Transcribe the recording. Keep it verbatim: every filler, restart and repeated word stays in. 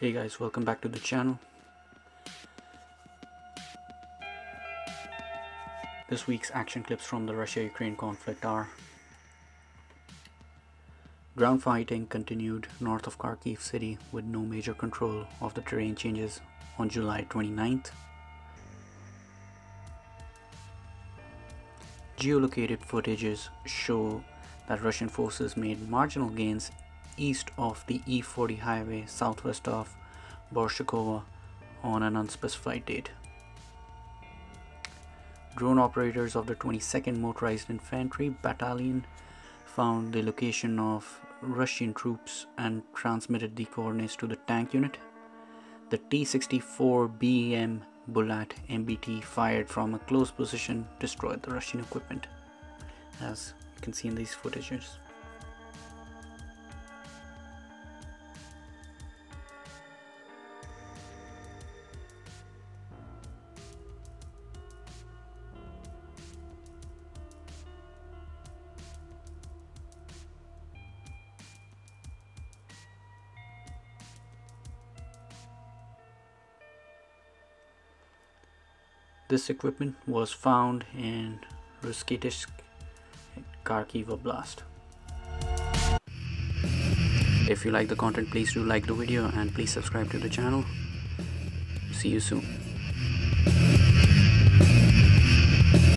Hey guys, welcome back to the channel. This week's action clips from the Russia-Ukraine conflict are: ground fighting continued north of Kharkiv city with no major control of the terrain changes on July twenty-ninth. Geolocated footages show that Russian forces made marginal gains east of the E forty highway southwest of Borshikova on an unspecified date. Drone operators of the twenty-second Motorized Infantry Battalion found the location of Russian troops and transmitted the coordinates to the tank unit. The T sixty-four B M Bulat M B T fired from a close position destroyed the Russian equipment, as you can see in these footages. This equipment was found in Ruskitsk, Kharkiv Oblast. If you like the content, please do like the video and please subscribe to the channel. See you soon.